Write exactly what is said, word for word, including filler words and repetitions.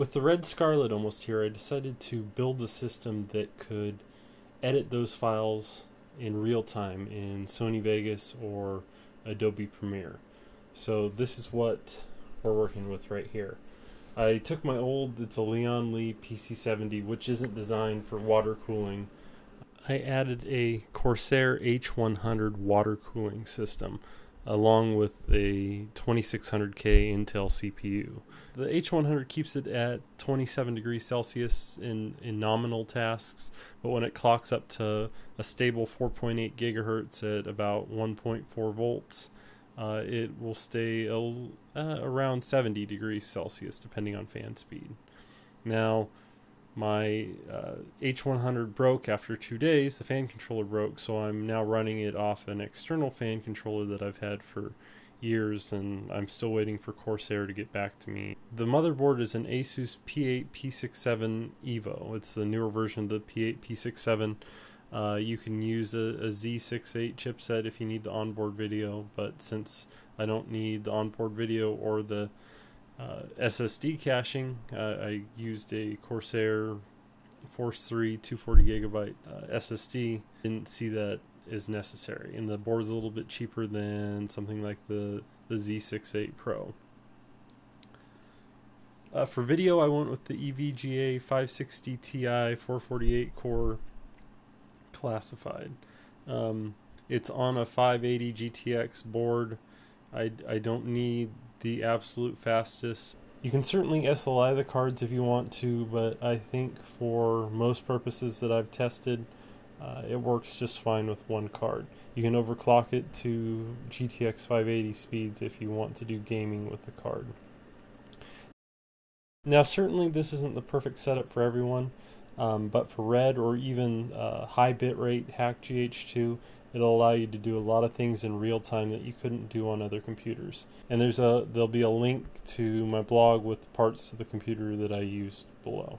With the Red Scarlet almost here, I decided to build a system that could edit those files in real time in Sony Vegas or Adobe Premiere. So this is what we're working with right here. I took my old, it's a Lian Li P C seventy, which isn't designed for water cooling. I added a Corsair H one hundred water cooling system along with a twenty-six hundred K Intel C P U. The H one hundred keeps it at twenty-seven degrees Celsius in, in nominal tasks, but when it clocks up to a stable four point eight gigahertz at about one point four volts, uh, it will stay a, uh, around seventy degrees Celsius depending on fan speed. Now, my uh, H one hundred broke after two days, the fan controller broke, so I'm now running it off an external fan controller that I've had for years, and I'm still waiting for Corsair to get back to me. The motherboard is an Asus P eight P sixty-seven Evo. It's the newer version of the P eight P sixty-seven. Uh, you can use a, a Z sixty-eight chipset if you need the onboard video, but since I don't need the onboard video or the Uh, S S D caching, uh, I used a Corsair Force three two hundred forty gigabyte uh, S S D. Didn't see that as necessary, and the board's a little bit cheaper than something like the, the Z sixty-eight Pro. Uh, for video, I went with the E V G A five sixty T I four forty-eight core classified. Um, it's on a five eighty G T X board. I, I don't need the absolute fastest. You can certainly S L I the cards if you want to, but I think for most purposes that I've tested, uh, it works just fine with one card. You can overclock it to G T X five eighty speeds if you want to do gaming with the card. Now certainly this isn't the perfect setup for everyone, um, but for RED or even uh, high bitrate hack G H two, it'll allow you to do a lot of things in real time that you couldn't do on other computers. And there's a there'll be a link to my blog with the parts of the computer that I used below.